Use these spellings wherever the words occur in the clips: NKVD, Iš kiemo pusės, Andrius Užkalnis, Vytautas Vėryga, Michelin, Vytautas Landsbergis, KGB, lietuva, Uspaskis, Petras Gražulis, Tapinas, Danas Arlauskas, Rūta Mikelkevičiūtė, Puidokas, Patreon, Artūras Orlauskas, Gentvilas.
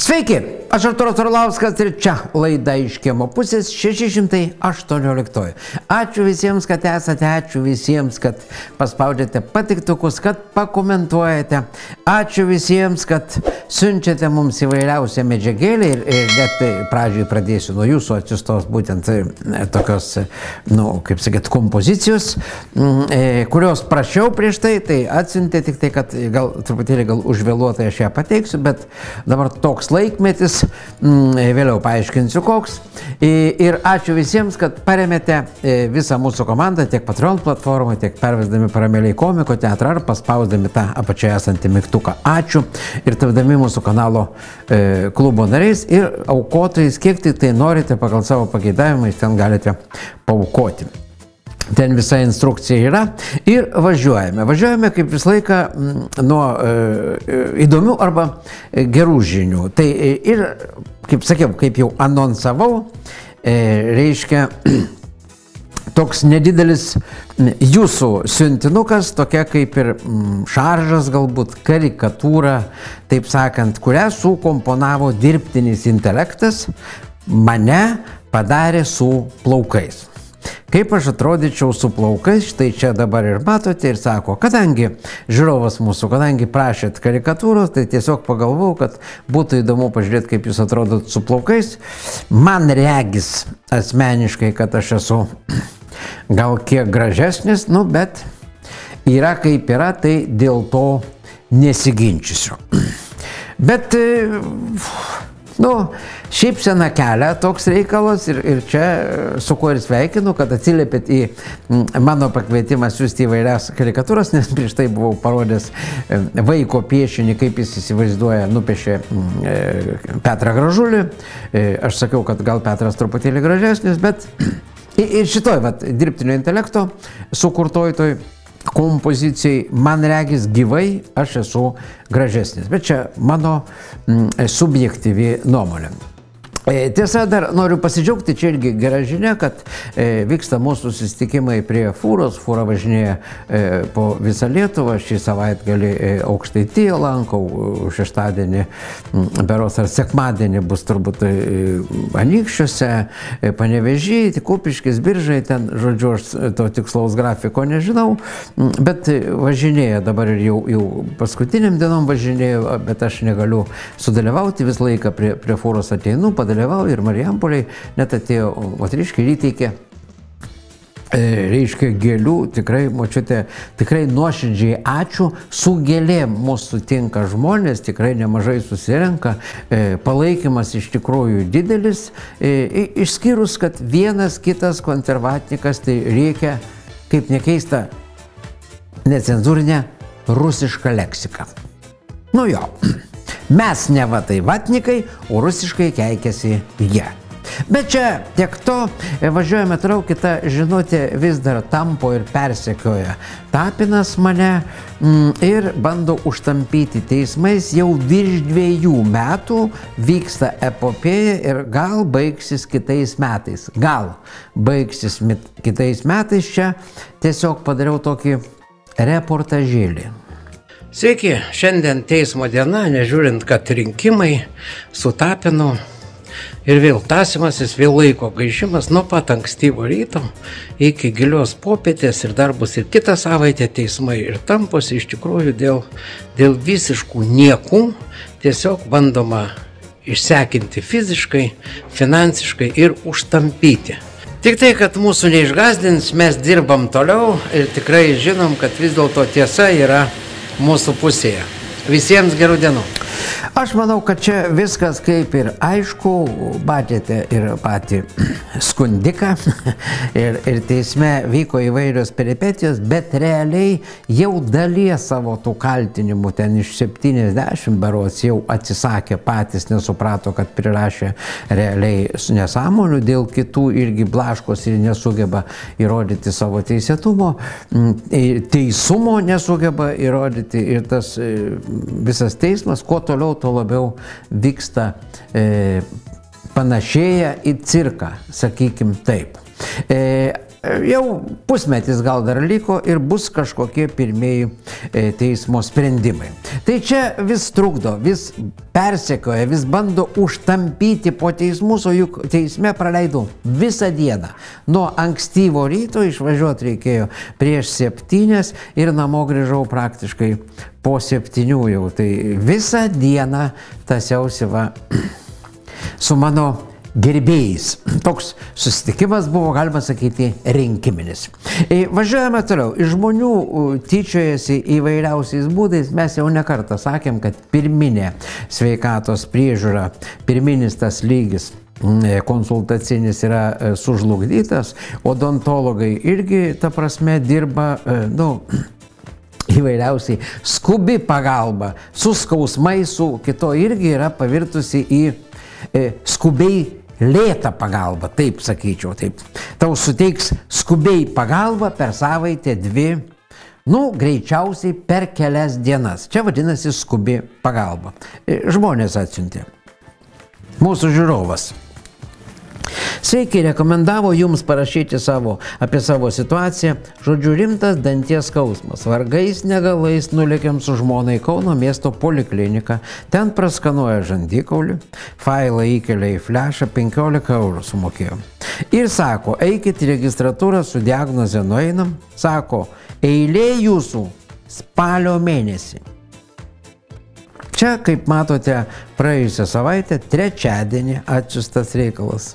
Sveiki, aš Artūras Orlauskas ir čia laida iš kiemo pusės 618. Ačiū visiems, kad esate, ačiū visiems, kad paspaudžiate patiktukus, kad pakomentuojate. Ačiū visiems, kad siunčiate mums įvairiausią medžiagėlį ir net pradžioj pradėsiu nuo jūsų atsiustos būtent tokios, nu, kaip sakyt, kompozicijos, kurios prašiau prieš tai, tai atsiuntė tik tai, kad gal truputėlį gal užvėluotai aš ją pateiksiu, bet dabar toks laikmetis, vėliau paaiškinsiu koks. Ir ačiū visiems, kad paremėte visą mūsų komandą, tiek Patreon platformą, tiek pervesdami paramėliai komiko teatrą ar paspausdami tą apačioje esantį mygtuką. Ačiū ir tapdami mūsų kanalo klubo nariais ir aukotojais, kiek tai norite pagal savo pageidavimą, ten galite paaukoti. Ten visa instrukcija yra ir važiuojame. Važiuojame kaip visą laiką nuo įdomių arba gerų žinių. Tai ir, kaip sakiau, kaip jau anonsavau, reiškia toks nedidelis jūsų siuntinukas, tokia kaip ir šaržas, galbūt karikatūra, taip sakant, kurią sukomponavo dirbtinis intelektas, mane padarė su plaukais. Kaip aš atrodyčiau su plaukais, štai čia dabar ir matote ir sako, kadangi žiūrovas mūsų, kadangi prašėt karikatūros, tai tiesiog pagalvojau, kad būtų įdomu pažiūrėti, kaip jūs atrodot su plaukais. Man regis asmeniškai, kad aš esu gal kiek gražesnis, nu, bet yra kaip yra, tai dėl to nesiginčysiu. Bet, nu, šypsena kelia toks reikalas ir čia su kuo ir sveikinu, kad atsiliepėt į mano pakvietimą siūsti įvairias karikatūras, nes prieš tai buvau parodęs vaiko piešinį, kaip jis įsivaizduoja, nupiešė Petrą Gražulį. Aš sakiau, kad gal Petras truputėlį gražesnis, bet ir šitoj vat dirbtinio intelekto sukurtojtoj kompozicijai, man regis, gyvai aš esu gražesnis. Bet čia mano subjektyvi nuomonė. Tiesa, dar noriu pasidžiaugti, čia irgi gera žinia, kad vyksta mūsų susitikimai prie fūros, fūra važinėja po visą Lietuvą, šį savaitgalį Aukštaitiją lankau, šeštadienį, beros ar sekmadienį bus turbūt Anykščiuose, Panevėžy, Kupiškis, Biržai, ten, žodžiu, aš to tikslaus grafiko nežinau, bet važinėja dabar ir jau paskutiniam dienom važinėja, bet aš negaliu sudalyvauti, visą laiką prie fūros ateinu, dalyvauju ir Marijampoliai, net atėjo moteriškė ir įteikė, reiškia, gėlių, tikrai, močiutė, tikrai nuoširdžiai ačiū, su gėlėm mūsų tinka žmonės, tikrai nemažai susirenka, palaikymas iš tikrųjų didelis, išskyrus, kad vienas kitas konservatnikas tai reikia, kaip nekeista, necenzūrinę rusišką leksiką. Nu jo. Mes ne vatai vatnikai, o rusiškai keikiasi jie. Bet čia tiek to, važiuojame toliau, kita žinutė vis dar tampo ir persekioja Tapinas mane ir bando užtampyti teismais, jau virš 2 metų vyksta epopėja ir gal baigsis kitais metais. Gal baigsis kitais metais, čia tiesiog padariau tokį reportažėlį. Sveiki, šiandien teismo diena, nežiūrint, kad rinkimai su Tapinu ir vėl tąsimasis, vėl laiko gaišimas nuo pat ankstyvo ryto iki gilios popietės ir dar bus ir kitą savaitę teismai ir tamposi iš tikrųjų dėl visiškų niekų, tiesiog bandoma išsekinti fiziškai, finansiškai ir užtampyti. Tik tai, kad mūsų neišgąsdins, mes dirbam toliau ir tikrai žinom, kad vis dėlto tiesa yra mūsų pusėje. Visiems gerų dienų. Aš manau, kad čia viskas kaip ir aišku, matėte ir patį skundiką ir teisme vyko įvairios peripetijos, bet realiai jau dalies savo tų kaltinimų, ten iš 70 berods jau atsisakė patys, nesuprato, kad prirašė realiai nesąmonių, dėl kitų irgi blaškos ir nesugeba įrodyti savo teisėtumo, teisumo nesugeba įrodyti ir tas visas teismas, kuo toliau, tuo labiau vyksta panašėja į cirką, sakykim taip. Jau pusmetis gal dar liko ir bus kažkokie pirmieji teismo sprendimai. Tai čia vis trukdo, vis persekioja, vis bando užtampyti po teismus, o juk teisme praleidau visą dieną. Nuo ankstyvo ryto išvažiuoti reikėjo prieš 7 ir namo grįžau praktiškai po 7 jau. Tai visą dieną tasiausi va su mano gerbėjais. Toks susitikimas buvo, galima sakyti, rinkiminis. Važiuojame toliau. Iš žmonių tyčiojasi įvairiausiais būdais. Mes jau ne kartą sakėm, kad pirminė sveikatos priežiūra, pirminis tas lygis konsultacinis yra sužlugdytas. Odontologai irgi, ta prasme, dirba, įvairiausiai skubi pagalba. Su skausmai, su kito irgi yra pavirtusi į skubiai lėta pagalba, taip sakyčiau, taip. Tau suteiks skubiai pagalba per savaitę 2, greičiausiai per kelias dienas. Čia vadinasi skubi pagalba. Žmonės atsiuntė. Mūsų žiūrovas. Sveiki, rekomendavo jums parašyti apie savo situaciją. Žodžiu, rimtas danties skausmas. Vargais negalais nulėkiam su žmonai Kauno miesto polikliniką. Ten praskanuoja žandikaulių. Failą įkelia į flešą, 15 eurų sumokėjom. Ir sako, eikit į registratūrą su diagnoze, nueinam. Sako, eilė jūsų spalio mėnesį. Čia, kaip matote, praėjusią savaitę, trečiadienį atsiųstas reikalas.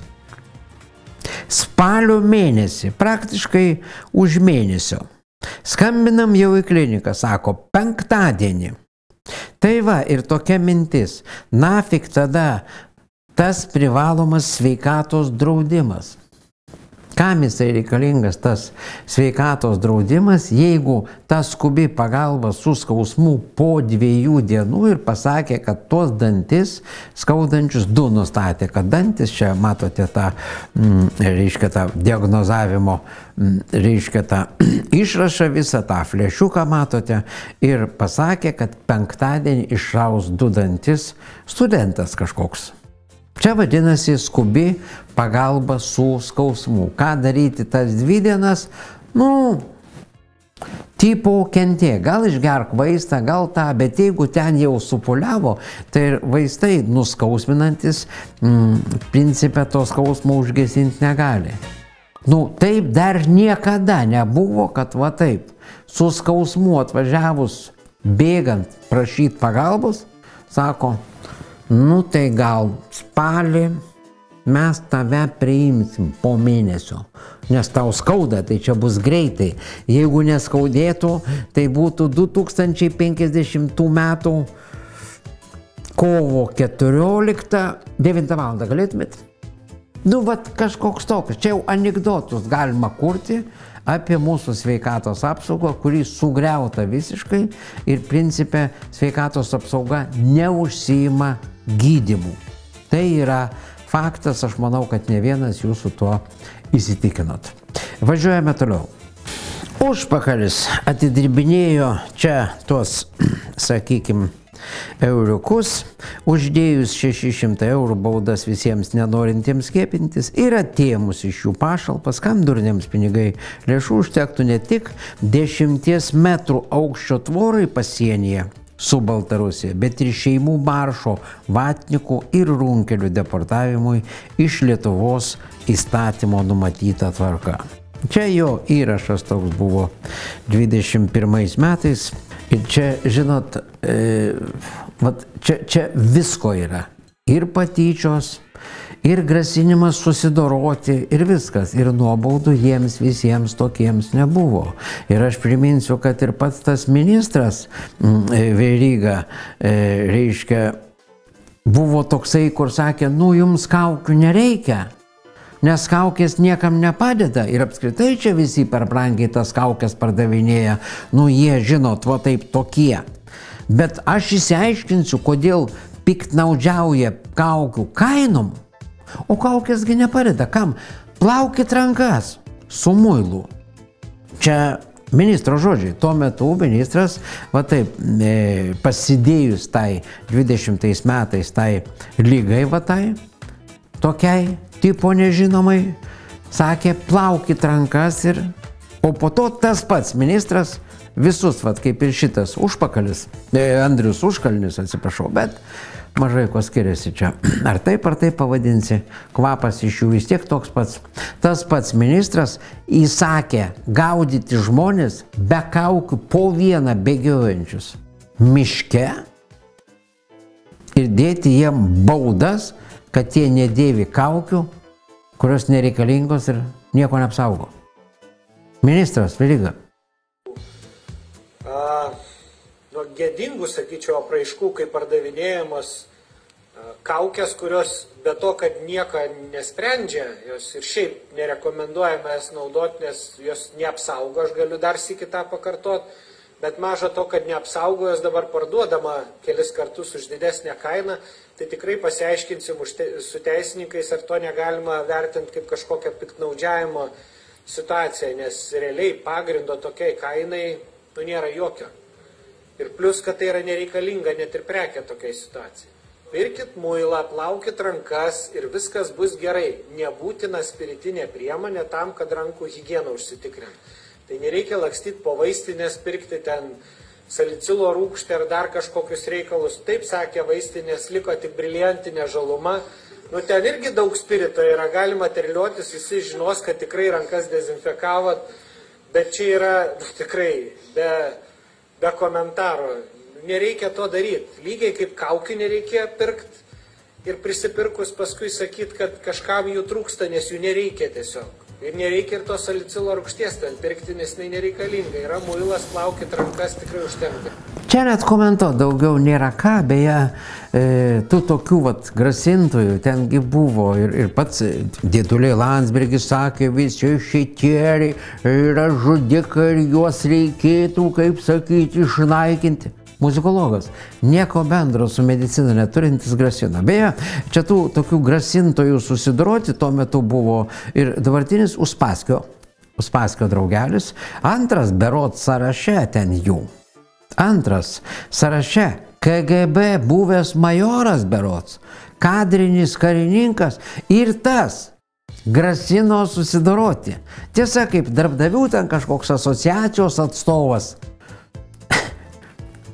Spalio mėnesį, praktiškai už mėnesio. Skambinam jau į kliniką, sako, penktadienį. Tai va, ir tokia mintis. Na, fik tada tas privalomas sveikatos draudimas. Kam jisai reikalingas tas sveikatos draudimas, jeigu ta skubi pagalba su skausmu po 2 dienų ir pasakė, kad tuos dantis skaudančius 2 nustatė, kad dantis, čia matote tą, reiškia, tą diagnozavimo, reiškia, tą išrašą visą, tą flešiuką matote, ir pasakė, kad penktadienį išraus 2 dantis studentas kažkoks. Čia vadinasi skubi pagalba su skausmu. Ką daryti tas 2 dienas? Tipo kentė. Gal išgerk vaistą, gal tą, bet jeigu ten jau supuliavo, tai ir vaistai nuskausminantis principė to skausmo užgesinti negali. Taip dar niekada nebuvo, kad va taip. Su skausmu atvažiavus, bėgant, prašyti pagalbos, sako, tai gal spalį mes tave priimsim po mėnesio, nes tau skauda, tai čia bus greitai. Jeigu neskaudėtų, tai būtų 2050 metų kovo 14, 9 val. Galėtumėt? Vat kažkoks toks. Čia jau anekdotus galima kurti apie mūsų sveikatos apsaugą, kuri sugriauta visiškai ir principė sveikatos apsauga neužsiima gydymų. Tai yra faktas, aš manau, kad ne vienas jūsų tuo įsitikinot. Važiuojame toliau. Užpakalis atidirbinėjo čia tuos, sakykim, euriukus, uždėjus 600 eurų baudas visiems nenorintiems skiepintis ir atėmus iš jų pašalpas, kam durniems pinigai, lėšų užtektų ne tik 10 metrų aukščio tvorai pasienyje su Baltarusija, bet ir šeimų maršo, vatnikų ir runkelių deportavimui iš Lietuvos įstatymo numatyta tvarka. Čia jo įrašas toks buvo 21 metais. Ir čia, žinot, čia visko yra. Ir patyčios, ir grasinimas susidoroti, ir viskas. Ir nuobaudų jiems visiems tokiems nebuvo. Ir aš priminsiu, kad ir pats tas ministras Vėryga, reiškia, buvo toksai, kur sakė, jums kaukių nereikia. Nes kaukės niekam nepadeda ir apskritai čia visi per brangiai tas kaukės pardavinėja, jie žinot, va taip tokie. Bet aš išsiaiškinsiu, kodėl piktnaudžiauja kaukių kainom, o kaukėsgi nepadeda. Kam? Plaukit rankas su muilu. Čia ministro žodžiai. Tuo metu ministras, va taip, pasidėjus tai 20 metais tai lygai, va tai, tokiai, tipo nežinomai, sakė, plaukit rankas ir... O po to tas pats ministras visus, vat, kaip ir šitas Užpakalis, Andrius Užkalnis, atsiprašau, bet mažai ko skiriasi čia. Ar taip pavadinsi, kvapas iš jų vis tiek toks pats. Tas pats ministras įsakė gaudyti žmonės be kaukių po vieną bėgiojančius miške ir dėti jiem baudas, kad jie nedėvi kaukių, kurios nereikalingos ir nieko neapsaugo. Ministras Vėryga. Gėdingų, sakyčiau, apraiškų, kaip pardavinėjimas kaukės, kurios be to, kad nieko nesprendžia, jos ir šiaip nerekomenduojame jas naudoti, nes jos neapsaugo, aš galiu dar sykį tą pakartot, bet maža to, kad neapsaugo, jos dabar parduodama kelis kartus už didesnę kainą, tai tikrai pasiaiškinsim su teisininkais, ar to negalima vertinti kaip kažkokią piktnaudžiavimo situaciją, nes realiai pagrindo tokiai kainai nėra jokio. Ir plus, kad tai yra nereikalinga net ir prekė tokiai situacijai. Pirkit muilą, plaukit rankas ir viskas bus gerai. Nebūtina spiritinė priemonė tam, kad rankų higieną užsitikrint. Tai nereikia lakstyti po vaistinės, pirkti ten salicilo rūgštį ar dar kažkokius reikalus. Taip sakė vaistinės, liko tik briliantinė žaluma. Nu, ten irgi daug spirito yra, galima terliuotis, visi žinos, kad tikrai rankas dezinfekavot, bet čia yra tikrai be komentaro. Nereikia to daryti. Lygiai kaip kaukių nereikia pirkti ir prisipirkus paskui sakyti, kad kažkam jų trūksta, nes jų nereikia tiesiog. Ir nereikia ir to salicilo rūgšties ten pirkti, nes nereikalinga. Yra muilas, plaukit rankas, tikrai užtenka. Čia net komento daugiau nėra ką, beje, tu tokių vat grasintojų tengi buvo ir pats dėduliai Landsbergis sakė, visi šitie yra žudikai ir juos reikėtų, kaip sakyti, išnaikinti. Muzikologas, nieko bendro su medicina neturintis grasina. Beje, čia tų tokių grasintojų susidoroti tuo metu buvo ir dabartinis Uspaskio draugelis, antras berot sąraše ten jų. Antras sąraše KGB buvęs majoras berots, kadrinis karininkas ir tas grasino susidoroti. Tiesa, kaip darbdavių ten kažkoks asociacijos atstovas.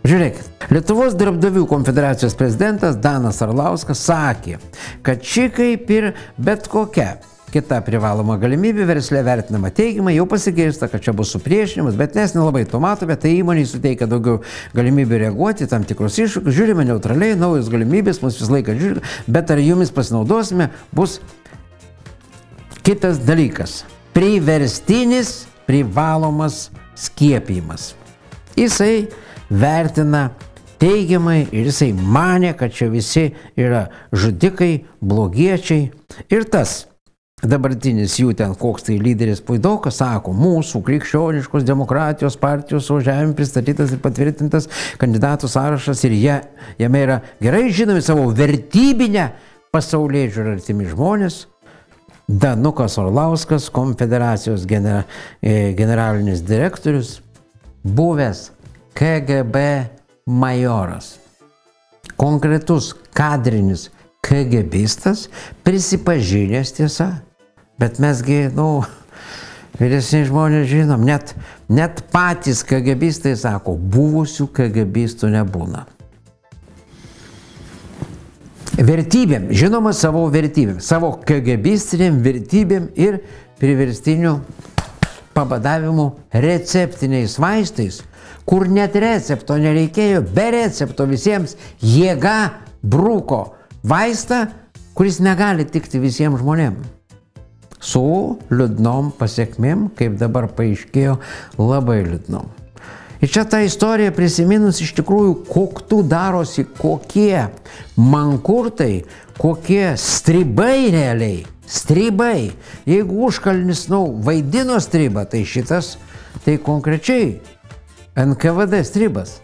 Žiūrėkit, Lietuvos darbdavių konfederacijos prezidentas Danas Arlauskas sakė, kad ši kaip ir bet kokia kita privaloma galimybė versle vertinama teigiamai, jau pasigirsta, kad čia bus supriešinimas, bet mes nelabai to matome, tai įmoniai suteikia daugiau galimybių reaguoti tam tikrus iššūkius, žiūrime neutraliai, naujos galimybės, mus visą laiką žiūrime, bet ar jumis pasinaudosime, bus kitas dalykas. Priverstinis privalomas skiepijimas. Jisai vertina teigiamai ir jisai manė, kad čia visi yra žudikai, blogiečiai. Ir tas dabartinis jų ten koks tai lyderis Puidokas sako, mūsų krikščioniškos demokratijos partijos suvažiavime pristatytas ir patvirtintas kandidatų sąrašas ir jame yra gerai žinomi savo vertybinę pasaulėžiūrą artimi žmonės. Danas Arlauskas, konfederacijos generalinis direktorius, buvęs KGB majoras, konkretus kadrinis KGBistas, prisipažinęs tiesa, bet mesgi, vyresni žmonės žinom, net patys KGBistai sako, buvusių KGBistų nebūna. Vertybėm, žinoma savo vertybėm, savo KGBistiniam vertybėm ir priverstinių pabadavimų receptiniais vaistais, kur net recepto nereikėjo, be recepto visiems jėga brūko vaistą, kuris negali tikti visiems žmonėms. Su liūdnom pasiekmėm, kaip dabar paaiškėjo, labai liūdnom. Ir čia ta istorija prisiminus iš tikrųjų, koktų darosi, kokie mankurtai, kokie stribai realiai, stribai. Jeigu Užkalnis, vaidino stribą, tai šitas, tai konkrečiai NKVD stribas.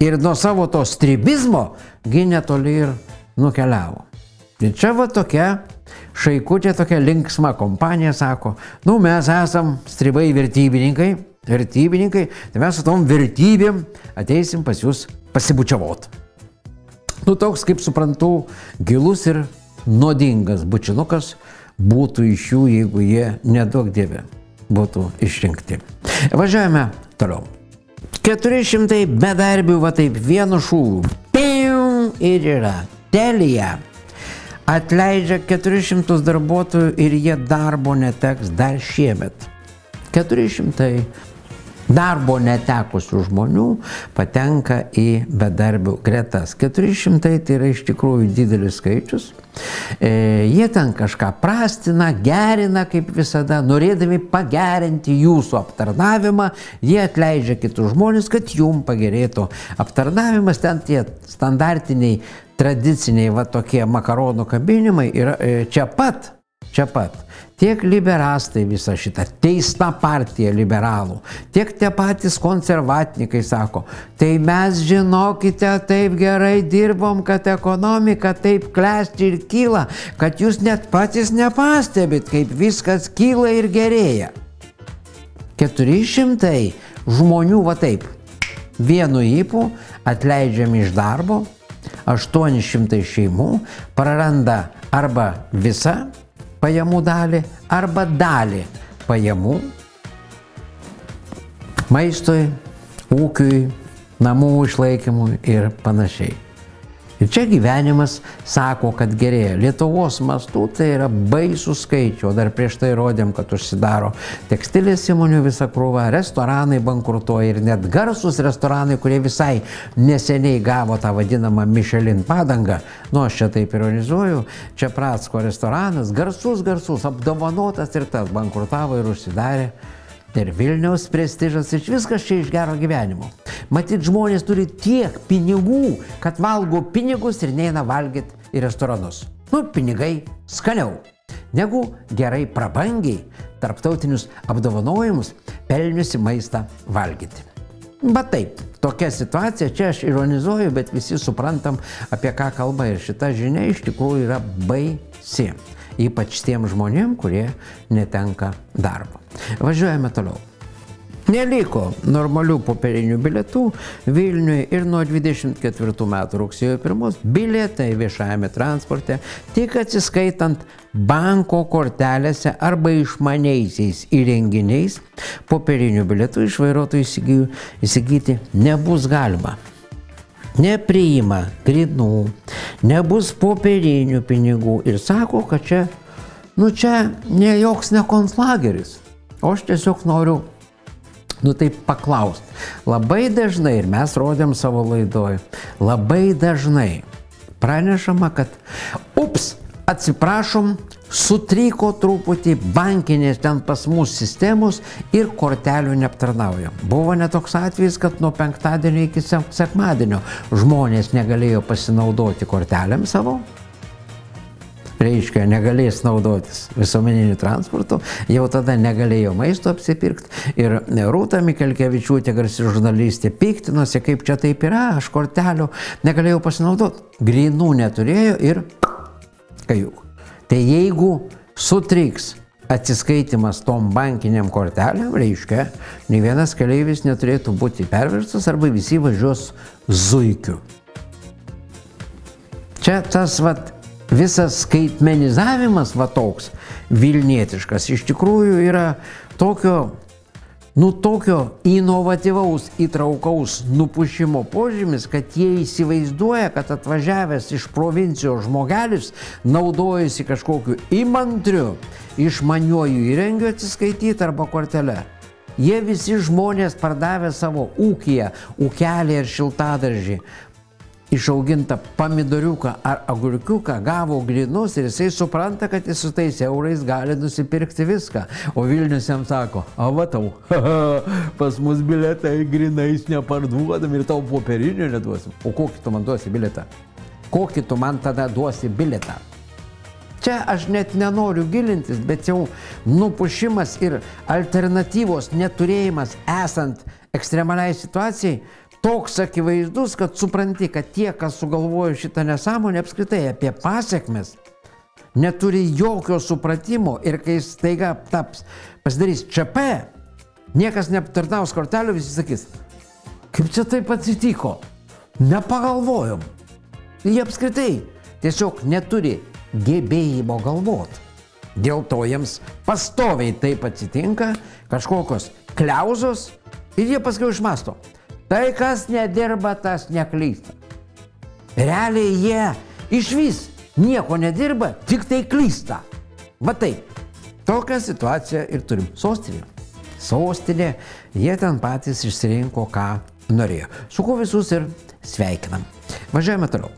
Ir nuo savo to stribizmo gynė toli ir nukeliavo. Ir čia va tokia šaikutė, tokia linksma kompanija sako, mes esam stribai vertybininkai, tai mes su tom vertybėm ateisim pas jūs pasibučiavot. Toks, kaip suprantu, gilus ir nuodingas bučinukas būtų iš jų, jeigu jie nedaug dievė būtų išrinkti. Važiuojame toliau. 400 bedarbių, va taip vienu šūviu. Piu, ir yra. Telija atleidžia 400 darbuotojų ir jie darbo neteks dar šiemet. 400 darbo netekusių žmonių patenka į bedarbių gretas. 400 tai yra iš tikrųjų didelis skaičius. Jie ten kažką prastina, gerina kaip visada, norėdami pagerinti jūsų aptarnavimą, jie atleidžia kitus žmonės, kad jum pagerėtų aptarnavimas. Ten tie standartiniai, tradiciniai, va tokie makaronų kabinimai yra čia pat. Tiek liberastai visą šitą, teista partija liberalų, tiek tie patys konservatnikai sako, tai mes žinokite taip gerai dirbom, kad ekonomika taip klesti ir kyla, kad jūs net patys nepastebit, kaip viskas kyla ir gerėja. 400 žmonių va taip, vienu ypu atleidžiami iš darbo, 800 šeimų praranda arba visą pajamų dalį arba dalį pajamų maistui, ūkiui, namų išlaikymui ir panašiai. Ir čia gyvenimas sako, kad gerėja. Lietuvos mastu tai yra baisų skaičių, o dar prieš tai rodėm, kad užsidaro tekstilės įmonių visą krūvą, restoranai bankrutuoja ir net garsus restoranai, kurie visai neseniai gavo tą vadinamą Michelin padangą. Nu, aš čia taip ironizuoju, čia Pratsko restoranas, garsus, apdovanotas ir tas bankrutavo ir užsidarė. Ir Vilniaus prestižas, ir viskas čia iš gero gyvenimo. Matyt, žmonės turi tiek pinigų, kad valgo pinigus ir neina valgyti į restoranus. Nu, pinigai skaniau, negu gerai prabangiai tarptautinius apdovanojimus pelniusi maistą valgyti. Bet taip, tokia situacija, čia aš ironizuoju, bet visi suprantam, apie ką kalba, ir šita žinia iš tikrųjų yra baisi. Ypač tiem žmonėm, kurie netenka darbo. Važiuojame toliau. Neliko normalių popierinių bilietų Vilniuje ir nuo 24 metų rugsėjo 1 bilietai viešajame transporte tik atsiskaitant banko kortelėse arba išmaniaisiais įrenginiais popierinių bilietų iš vairuotojų įsigyti nebus galima. Nepriima grinų, nebus popierinių pinigų ir sako, kad čia, nu čia ne joks ne konclageris. O aš tiesiog noriu, nu taip paklausti. Labai dažnai, ir mes rodėm savo laidoj, labai dažnai pranešama, kad ups, atsiprašom, sutryko truputį bankinės ten pas mūsų sistemos ir kortelių neaptarnauja. Buvo netoks atvejis, kad nuo penktadienio iki sekmadienio žmonės negalėjo pasinaudoti kortelėm savo. Reiškia, negalės naudotis visuomeniniu transportu, jau tada negalėjo maisto apsipirkti. Ir Rūta Mikelkevičiūtė, garsi žurnalistė, piktinosi, kaip čia taip yra, aš kortelių negalėjau pasinaudoti. Grynų neturėjo ir kajuk. Tai jeigu sutriks atsiskaitimas tom bankiniam kortelėm, reiškia, nei vienas keleivis neturėtų būti perverstas arba visi važiuos zuikiu. Čia tas vat visas skaitmenizavimas va toks vilnietiškas iš tikrųjų yra tokio inovatyvaus įtraukaus nupušimo požymis, kad jie įsivaizduoja, kad atvažiavęs iš provincijos žmogelis naudojasi kažkokiu įmantriu išmaniuoju įrengiu atsiskaityti arba kortelę. Jie visi žmonės pardavę savo ūkelį ir šiltadaržį, išaugintą pomidoriuką ar agurkiuką, gavo grynus ir jisai supranta, kad jis su tais eurais gali nusipirkti viską. O Vilnius jam sako, a va tau, pas mus biletai grynais neparduodam ir tau popierinio neduosim. O kokį tu man duosi biletą? Kokį tu man tada duosi biletą? Čia aš net nenoriu gilintis, bet jau nupušimas ir alternatyvos neturėjimas esant ekstremaliai situacijai toks akivaizdus, kad supranti, kad tie, kas sugalvojo šitą nesąmonę, apskritai apie pasekmes neturi jokio supratimo ir kai staiga pasidarys ČP, niekas neaptarnaus kortelių, visi sakys, kaip čia taip atsitiko, nepagalvojom. Jie apskritai tiesiog neturi gebėjimo galvoti. Dėl to jiems pastoviai taip atsitinka, kažkokios kliauzos, ir jie paskui išmasto. Tai, kas nedirba, tas neklysta. Realiai jie išvis nieko nedirba, tik tai klysta. Va taip, tokią situaciją ir turim. Sostinė. Sostinė, jie ten patys išsirinko, ką norėjo. Su kuo visus ir sveikinam. Važiuojame toliau.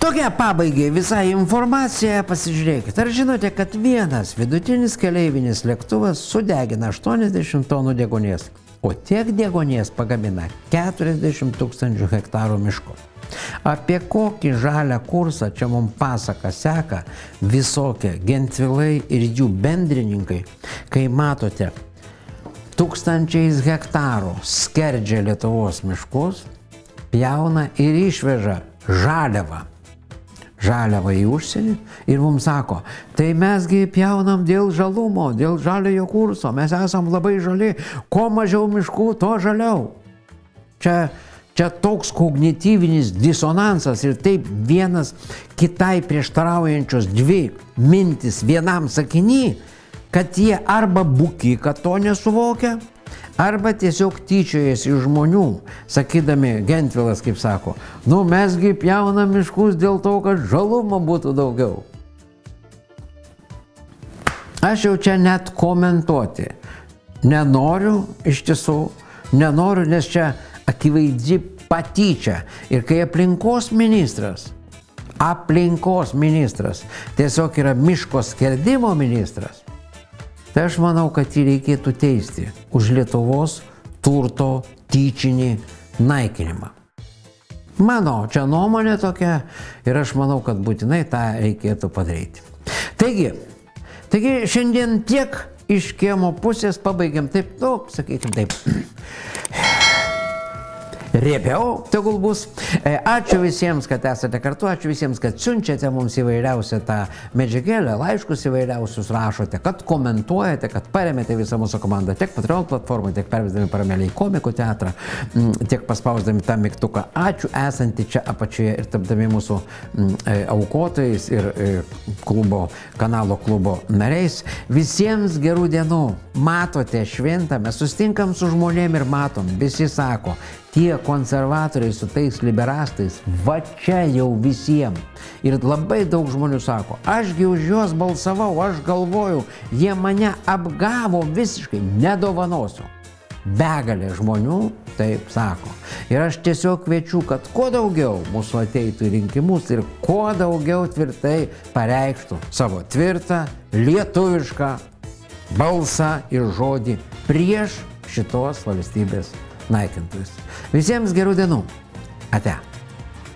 Tokia pabaigai visai informacija, pasižiūrėkit. Ar žinote, kad vienas vidutinis keleivinis lėktuvas sudegina 80 tonų deguonies, o tiek deguonies pagamina 40 000 hektarų miško? Apie kokį žalią kursą čia mums pasaka seka visokie Gentvilai ir jų bendrininkai, kai matote 1000 hektarų skerdžia Lietuvos miškus, pjauna ir išveža žaliavą. Žaliavą į užsienį ir mums sako, tai mesgi pjaunam dėl žalumo, dėl žaliojo kurso, mes esam labai žali, kuo mažiau miškų, to žaliau. Čia toks kognityvinis disonansas ir taip vienas kitai prieštaraujančios dvi mintis vienam sakiny, kad jie arba buki, kad to nesuvokia, arba tiesiog tyčiojasi žmonių, sakydami, Gentvilas kaip sako, nu mesgi pjaunam miškus dėl to, kad žalumo būtų daugiau. Aš jau čia net komentuoti nenoriu, iš tiesų nenoriu, nes čia akivaizdžiai patyčia. Ir kai aplinkos ministras tiesiog yra miško skerdimo ministras, tai aš manau, kad jį reikėtų teisti už Lietuvos turto tyčinį naikinimą. Mano čia nuomonė tokia ir aš manau, kad būtinai tą reikėtų padaryti. Taigi šiandien tiek iš kiemo pusės, pabaigiam taip, nu, sakykim taip. Riebiau, tegul bus. Ačiū visiems, kad esate kartu, ačiū visiems, kad siunčiate mums įvairiausią tą medžiagėlę, laiškus įvairiausius rašote, kad komentuojate, kad paremėte visą mūsų komandą tiek Patreon platformą, tiek pervesdami paramėlį į Komikų teatrą, tiek paspausdami tą mygtuką. Ačiū esantį čia apačioje ir tapdami mūsų aukotojais ir kanalo klubo nariais. Visiems gerų dienų. Matote šventą, mes susitinkam su žmonėm ir matom, visi sako, tie konservatoriai su tais liberastais, va čia jau visiems. Ir labai daug žmonių sako, ašgi už juos balsavau, aš galvojau, jie mane apgavo visiškai, nedovanosiu. Begalė žmonių taip sako. Ir aš tiesiog kviečiu, kad kuo daugiau mūsų ateitų į rinkimus ir kuo daugiau tvirtai pareikštų savo tvirtą, lietuvišką balsą ir žodį prieš šitos valstybės naikintojus. Visiems gerų dienų. Ate.